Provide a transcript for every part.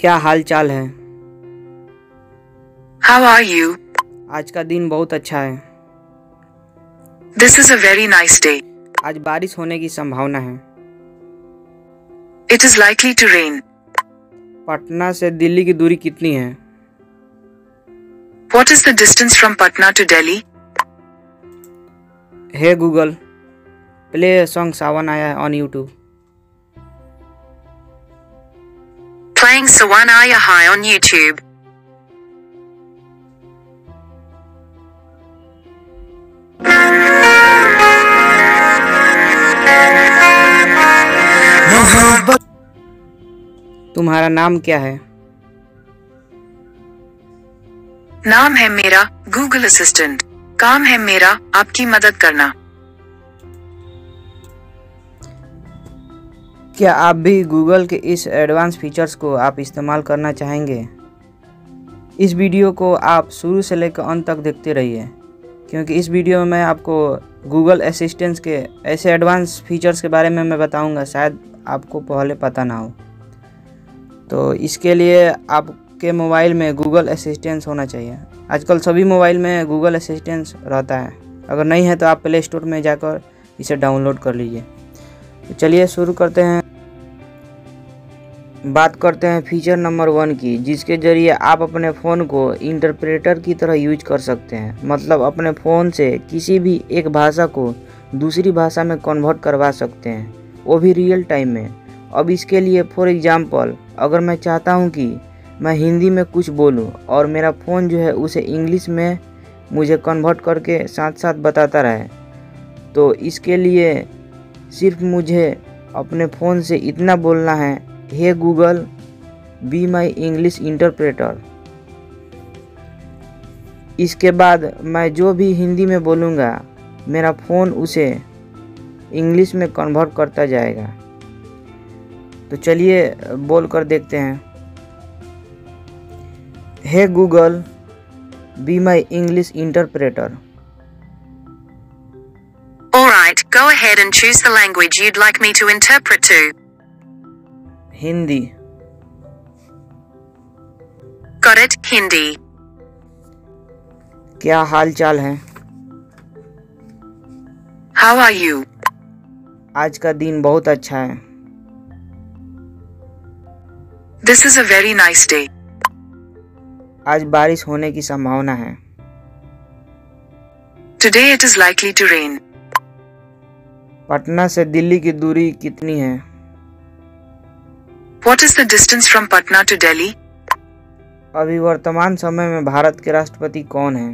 क्या हाल चाल है? How are you? आज का दिन बहुत अच्छा है। This is a very nice day. आज बारिश होने की संभावना है। It is likely to rain. Patna से दिल्ली की दूरी कितनी है? What is the distance from Patna to Delhi? Hey Google, play a song Sawan Aaya on YouTube. Playing Sawan Aaya High on YouTube. तुम्हारा नाम क्या है? नाम है मेरा Google Assistant. काम है मेरा आपकी मदद करना। क्या आप भी Google के इस एडवांस फीचर्स को आप इस्तेमाल करना चाहेंगे? इस वीडियो को आप शुरू से लेकर अंत तक देखते रहिए, क्योंकि इस वीडियो में मैं आपको Google Assistant के ऐसे एडवांस फीचर्स के बारे में मैं बताऊंगा, शायद आपको पहले पता ना हो। तो इसके लिए आप के मोबाइल में Google Assistant होना चाहिए। आजकल सभी मोबाइल में Google Assistant रहता है, अगर नहीं है तो आप प्ले स्टोर में जाकर इसे डाउनलोड कर लीजिए। तो चलिए शुरू करते हैं। बात करते हैं फीचर नंबर 1 की, जिसके ज़रिए आप अपने फ़ोन को इंटरप्रेटर की तरह यूज कर सकते हैं, मतलब अपने फ़ोन से किसी भी एक भाषा को दूसरी भाषा में कन्वर्ट करवा सकते हैं, वो भी रियल टाइम में। अब इसके लिए फॉर एग्ज़ाम्पल अगर मैं चाहता हूँ कि मैं हिंदी में कुछ बोलूं और मेरा फ़ोन जो है उसे इंग्लिश में मुझे कन्वर्ट करके साथ साथ बताता रहे, तो इसके लिए सिर्फ मुझे अपने फ़ोन से इतना बोलना है, hey Google be my English interpreter. इसके बाद मैं जो भी हिंदी में बोलूँगा मेरा फ़ोन उसे इंग्लिश में कन्वर्ट करता जाएगा। तो चलिए बोल कर देखते हैं। Hey Google be my English interpreter. Alright, go ahead and choose the language you'd like me to interpret to. Hindi. Got it, Hindi. क्या हाल चाल है? How are you? आज का दिन बहुत अच्छा है। This is a very nice day. आज बारिश होने की संभावना है। Today it is likely to rain. Patna से दिल्ली की दूरी कितनी है? What is the distance from Patna to Delhi? अभी वर्तमान समय में भारत के राष्ट्रपति कौन है?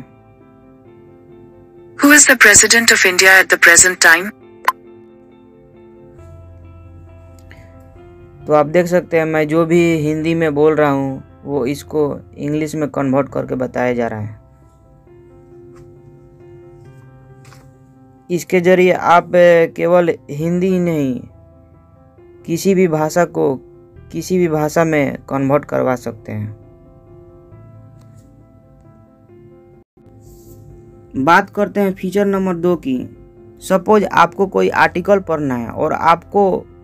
Who is the president of India at the present time? तो आप देख सकते हैं मैं जो भी हिंदी में बोल रहा हूँ वो इसको इंग्लिश में कन्वर्ट करके बताया जा रहा है। इसके ज़रिए आप केवल हिंदी ही नहीं किसी भी भाषा को किसी भी भाषा में कन्वर्ट करवा सकते हैं। बात करते हैं फीचर नंबर 2 की। सपोज आपको कोई आर्टिकल पढ़ना है और आपको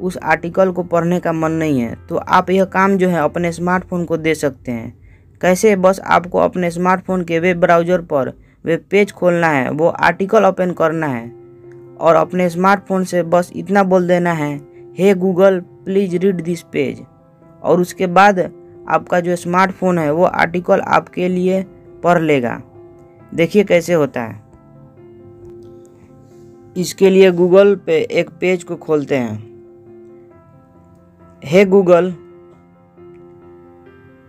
उस आर्टिकल को पढ़ने का मन नहीं है, तो आप यह काम जो है अपने स्मार्टफोन को दे सकते हैं। कैसे? बस आपको अपने स्मार्टफोन के वेब ब्राउज़र पर वेब पेज खोलना है, वो आर्टिकल ओपन करना है और अपने स्मार्टफोन से बस इतना बोल देना है, hey Google please read this page, और उसके बाद आपका जो स्मार्टफोन है वो आर्टिकल आपके लिए पढ़ लेगा। देखिए कैसे होता है। इसके लिए गूगल पे एक पेज को खोलते हैं। हे गूगल,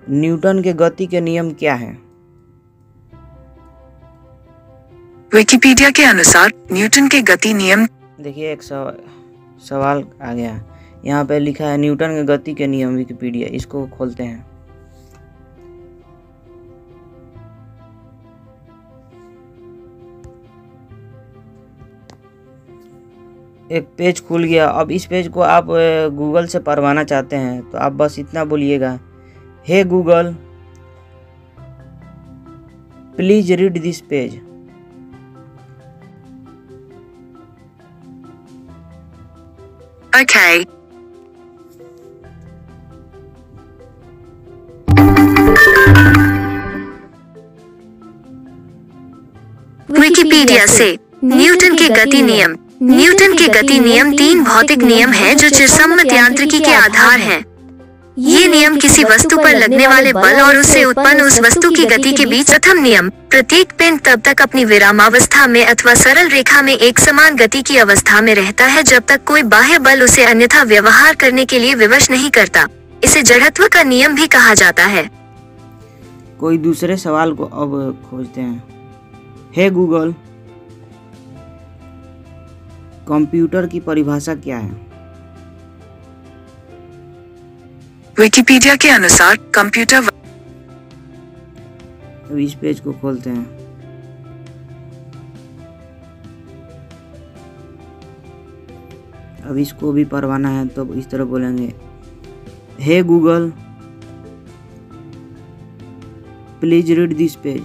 न्यूटन के गति के नियम क्या है? विकिपीडिया के अनुसार न्यूटन के गति नियम। देखिए एक सवाल आ गया, यहाँ पे लिखा है न्यूटन के गति के नियम विकिपीडिया। इसको खोलते हैं। एक पेज खुल गया। अब इस पेज को आप गूगल से पढ़वाना चाहते हैं तो आप बस इतना बोलिएगा, hey Google please read this page. Okay. Wikipedia से न्यूटन के गति नियम। न्यूटन के गति नियम तीन भौतिक नियम हैं जो चिरसम्मत यांत्रिकी के आधार हैं। ये नियम किसी वस्तु पर लगने वाले बल और उससे उत्पन्न उस वस्तु की गति के बीच। प्रथम नियम, प्रत्येक पिंड तब तक अपनी विरामावस्था में अथवा सरल रेखा में एक समान गति की अवस्था में रहता है जब तक कोई बाह्य बल उसे अन्यथा व्यवहार करने के लिए विवश नहीं करता। इसे जड़त्व का नियम भी कहा जाता है। कोई दूसरे सवाल को अब खोजते हैं। हे गूगल, कंप्यूटर की परिभाषा क्या है? विकिपीडिया के अनुसार कंप्यूटर। अब इस पेज को खोलते हैं। अब इसको भी परवाना है तो इस तरह बोलेंगे, hey Google please read this page.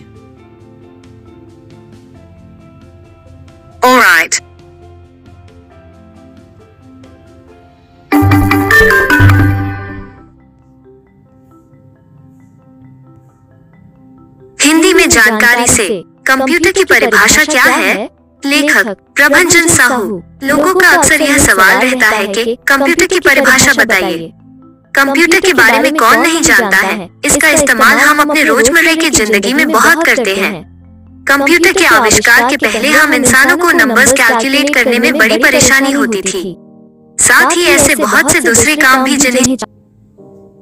Alright. जानकारी से कंप्यूटर की परिभाषा क्या है? लेखक प्रभंजन साहू। लोगों का अक्सर यह सवाल रहता है कि कंप्यूटर की परिभाषा बताइए। कंप्यूटर के बारे में कौन नहीं जानता है? इसका इस्तेमाल हम अपने रोजमर्रा की जिंदगी में बहुत करते हैं। कंप्यूटर के आविष्कार के पहले हम इंसानों को नंबर्स कैलकुलेट करने में बड़ी परेशानी होती थी, साथ ही ऐसे बहुत से दूसरे काम भी जिन्हें।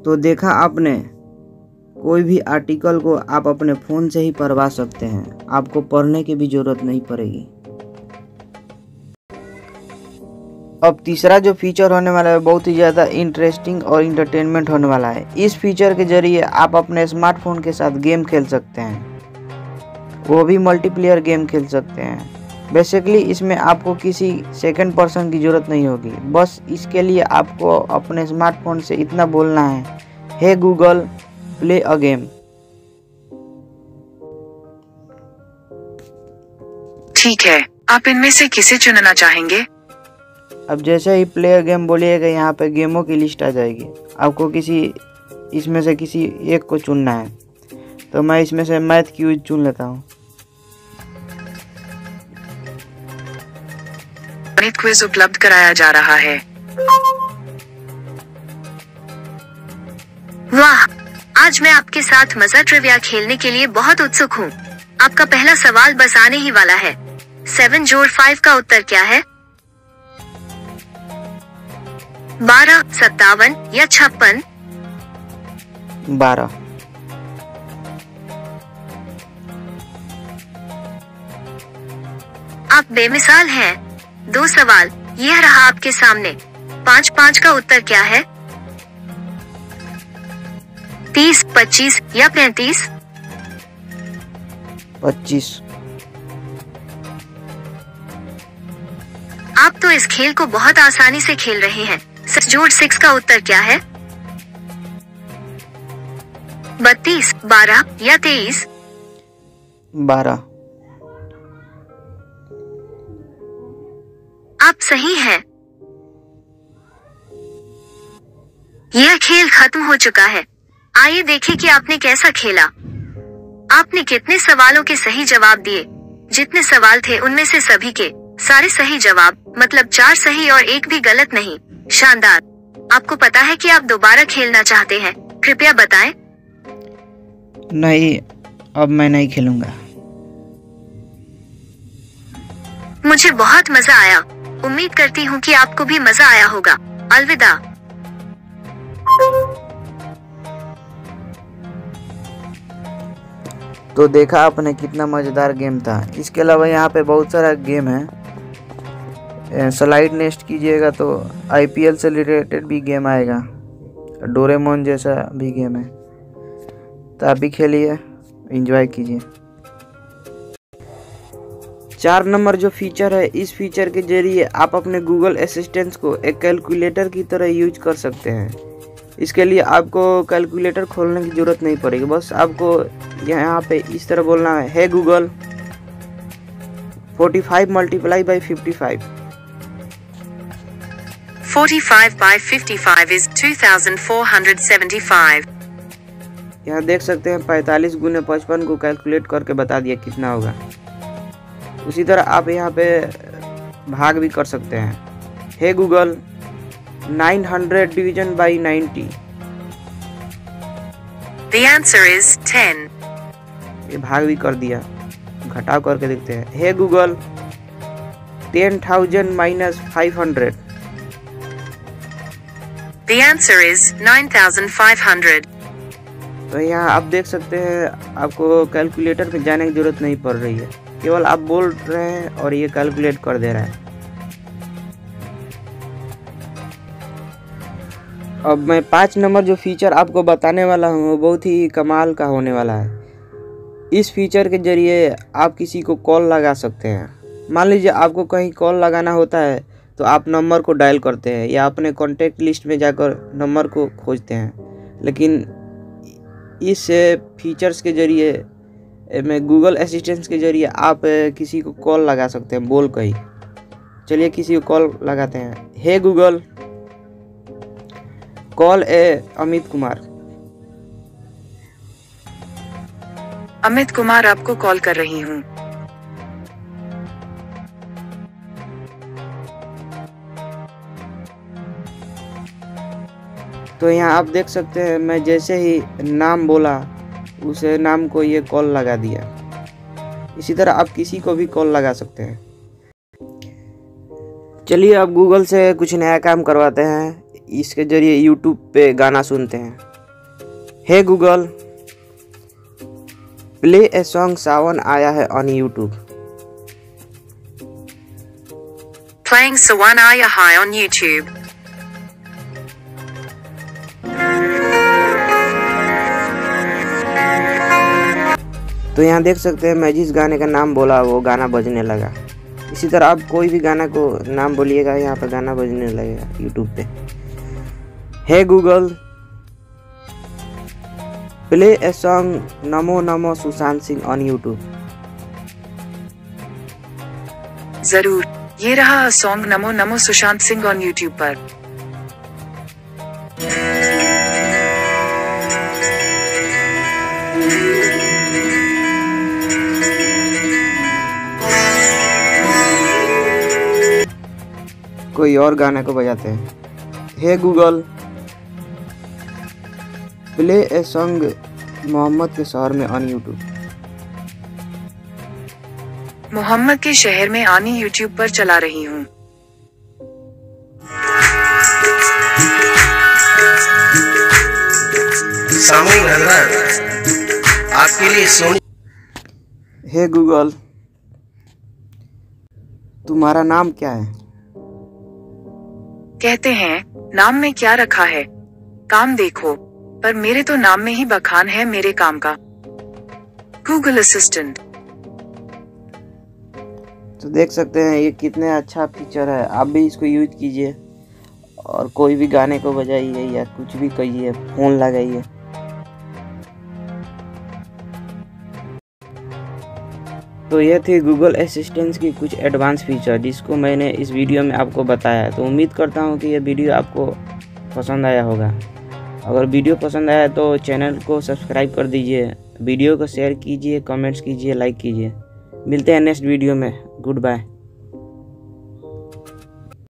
तो देखा आपने, कोई भी आर्टिकल को आप अपने फ़ोन से ही पढ़वा सकते हैं, आपको पढ़ने की भी ज़रूरत नहीं पड़ेगी। अब तीसरा जो फीचर होने वाला है बहुत ही ज़्यादा इंटरेस्टिंग और इंटरटेनमेंट होने वाला है। इस फीचर के जरिए आप अपने स्मार्टफोन के साथ गेम खेल सकते हैं, वो भी मल्टीप्लेयर गेम खेल सकते हैं। बेसिकली इसमें आपको किसी सेकेंड पर्सन की ज़रूरत नहीं होगी, बस इसके लिए आपको अपने स्मार्टफोन से इतना बोलना है, hey Google play a game. ठीक है, आप इनमें से किसे चुनना चाहेंगे? अब जैसे ही प्ले अ गेम बोलिएगा यहाँ पे गेमों की लिस्ट आ जाएगी, आपको किसी इसमें से किसी एक को चुनना है। तो मैं इसमें से मैथ क्यूज चुन लेता हूँ। गणित क्विज उपलब्ध कराया जा रहा है। वाह, आज मैं आपके साथ मज़ा ट्रिविया खेलने के लिए बहुत उत्सुक हूँ। आपका पहला सवाल बस आने ही वाला है। 7 जोड़ 5 का उत्तर क्या है? 12, 57 या 56? 12। आप बेमिसाल हैं। दो सवाल, यह रहा आपके सामने। 5 का उत्तर क्या है? 30, 25 या 35? 25। आप तो इस खेल को बहुत आसानी से खेल रहे हैं। 6 जोड़ 6 का उत्तर क्या है? 32, 12 या 23? 12। आप सही हैं। यह खेल खत्म हो चुका है। आइए देखें कि आपने कैसा खेला। आपने कितने सवालों के सही जवाब दिए। जितने सवाल थे उनमें से सभी के सारे सही जवाब, मतलब 4 सही और 1 भी गलत नहीं। शानदार। आपको पता है कि आप दोबारा खेलना चाहते हैं? कृपया बताएं। नहीं, अब मैं नहीं खेलूंगा। मुझे बहुत मजा आया। उम्मीद करती हूँ कि आपको भी मजा आया होगा। अलविदा। तो देखा आपने कितना मज़ेदार गेम था। इसके अलावा यहाँ पे बहुत सारा गेम है। स्लाइड नेस्ट कीजिएगा तो IPL से रिलेटेड भी गेम आएगा, डोरेमोन जैसा भी गेम है। तो आप भी खेलिए, एंजॉय कीजिए। 4 नंबर जो फीचर है, इस फीचर के जरिए आप अपने गूगल असिस्टेंट को एक कैलकुलेटर की तरह यूज कर सकते हैं। इसके लिए आपको कैलकुलेटर खोलने की ज़रूरत नहीं पड़ेगी, बस आपको यहाँ पे इस तरह बोलना है, हे गूगल 45 × 55 45 × 55 इज 2475। यहाँ देख सकते हैं 45 × 55 को कैलकुलेट करके बता दिया कितना होगा। उसी तरह आप यहाँ पे भाग भी कर सकते हैं। Hey Google 900 division by 90। The answer is 10। ये भाग भी कर दिया, घटाव करके देखते हैं। Hey Google 10,000 minus 500। The answer is 9,500। तो यहाँ आप देख सकते हैं, आपको कैलकुलेटर में जाने की जरूरत नहीं पड़ रही है, केवल आप बोल रहे हैं और ये कैलकुलेट कर दे रहा है। अब मैं 5 नंबर जो फीचर आपको बताने वाला हूँ वो बहुत ही कमाल का होने वाला है। इस फीचर के जरिए आप किसी को कॉल लगा सकते हैं। मान लीजिए आपको कहीं कॉल लगाना होता है तो आप नंबर को डायल करते हैं या अपने कॉन्टैक्ट लिस्ट में जाकर नंबर को खोजते हैं, लेकिन इस फीचर्स के जरिए मैं गूगल असिस्टेंट के जरिए आप किसी को कॉल लगा सकते हैं बोल कहीं। चलिए किसी को कॉल लगाते हैं। Hey Google call a Amit Kumar. Amit Kumar आपको कॉल कर रही हूँ। तो यहाँ आप देख सकते हैं, मैं जैसे ही नाम बोला उसे नाम को ये कॉल लगा दिया। इसी तरह आप किसी को भी कॉल लगा सकते हैं। चलिए अब गूगल से कुछ नया काम करवाते हैं। इसके जरिए यूट्यूब पे गाना सुनते हैं। Hey Google play a song सावन आया है ऑन यूट्यूब। प्लेइंग सावन आया है ऑन यूट्यूब। तो यहाँ देख सकते हैं, मैं जिस गाने का नाम बोला वो गाना बजने लगा। इसी तरह आप कोई भी गाना को नाम बोलिएगा, यहाँ पर गाना बजने लगेगा यूट्यूब पे। Hey Google play a song नमो नमो सुशांत सिंह ऑन यूट्यूब। जरूर, ये रहा सॉन्ग नमो नमो सुशांत सिंह ऑन यूट्यूब पर। कोई और गाने को बजाते हैं। Hey Google play a song Mohammad के शहर में ऑन यूट्यूब। मोहम्मद के शहर में आनी यूट्यूब पर चला रही हूँ। आपके लिए सोनी। हे गूगल तुम्हारा नाम क्या है? कहते हैं नाम में क्या रखा है, काम देखो, पर मेरे तो नाम में ही बखान है मेरे काम का। Google assistant. तो देख सकते हैं ये कितना अच्छा फीचर है। आप भी इसको यूज कीजिए और कोई भी गाने को बजाइए या कुछ भी कहिए, फोन लगाइए। तो यह थी गूगल असिस्टेंट की कुछ एडवांस फीचर जिसको मैंने इस वीडियो में आपको बताया। तो उम्मीद करता हूँ कि यह वीडियो आपको पसंद आया होगा। अगर वीडियो पसंद आया तो चैनल को सब्सक्राइब कर दीजिए, वीडियो को शेयर कीजिए, कमेंट्स कीजिए, लाइक कीजिए। मिलते हैं नेक्स्ट वीडियो में। Good bye.